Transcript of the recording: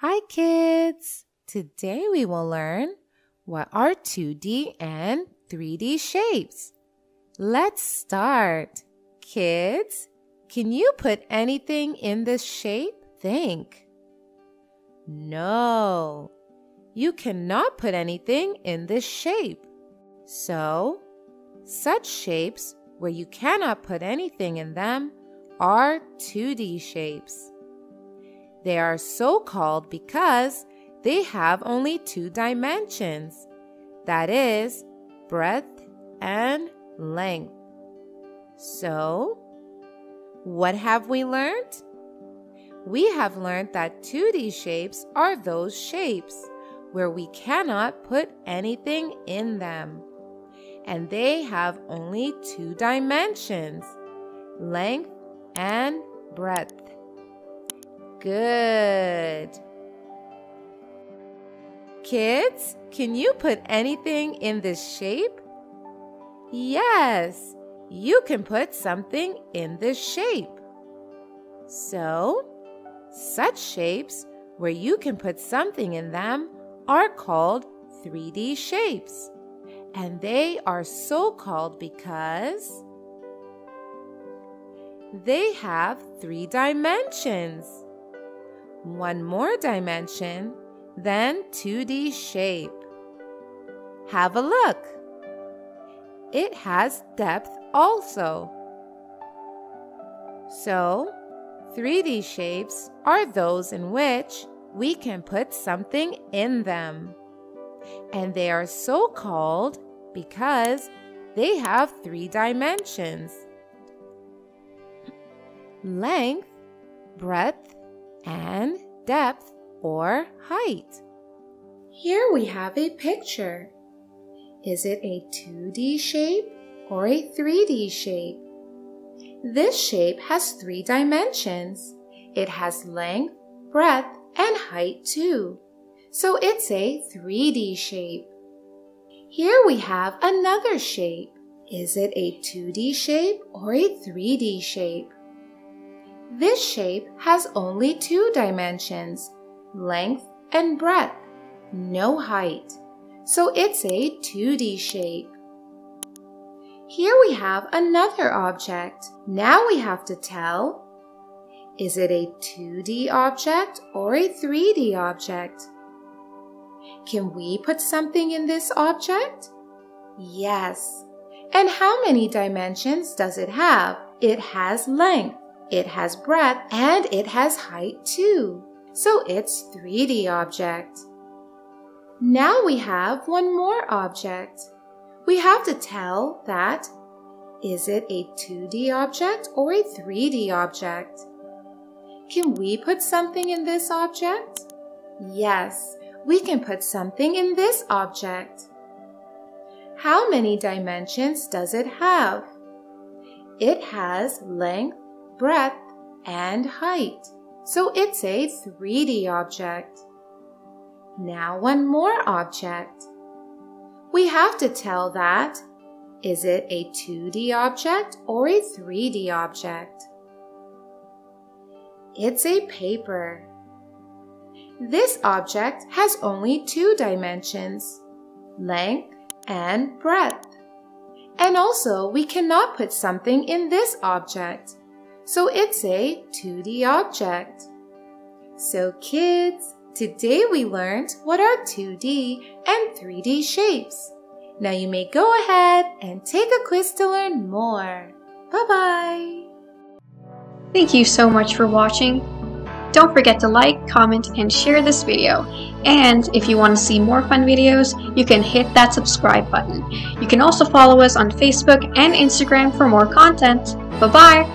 Hi kids! Today we will learn what are 2D and 3D shapes. Let's start! Kids, can you put anything in this shape? Think. No, you cannot put anything in this shape. So, such shapes where you cannot put anything in them are 2D shapes. They are so called because they have only two dimensions, that is, breadth and length. So, what have we learned? We have learned that 2D shapes are those shapes where we cannot put anything in them, and they have only two dimensions, length and breadth. Good. Kids, can you put anything in this shape? Yes, you can put something in this shape. So, such shapes where you can put something in them are called 3D shapes. And they are so called because they have three dimensions. One more dimension than 2D shape. Have a look. It has depth also. So, 3D shapes are those in which we can put something in them. And they are so called because they have three dimensions. Length, breadth, and depth or height. Here we have a picture. Is it a 2D shape or a 3D shape? This shape has three dimensions. It has length, breadth, and height too. So it's a 3D shape. Here we have another shape. Is it a 2D shape or a 3D shape? This shape has only two dimensions, length and breadth, no height. So it's a 2D shape. Here we have another object. Now we have to tell, is it a 2D object or a 3D object? Can we put something in this object? Yes. And how many dimensions does it have? It has length. It has breadth and it has height too, so it's 3D object. Now we have one more object. We have to tell that, is it a 2D object or a 3D object? Can we put something in this object? Yes, we can put something in this object. How many dimensions does it have? It has length, breadth, and height. So it's a 3D object. Now one more object. We have to tell that, is it a 2D object or a 3D object? It's a paper. This object has only two dimensions, length and breadth. And also we cannot put something in this object. So it's a 2D object. So kids, today we learned what are 2D and 3D shapes. Now you may go ahead and take a quiz to learn more. Bye-bye. Thank you so much for watching. Don't forget to like, comment, and share this video. And if you want to see more fun videos, you can hit that subscribe button. You can also follow us on Facebook and Instagram for more content. Bye-bye.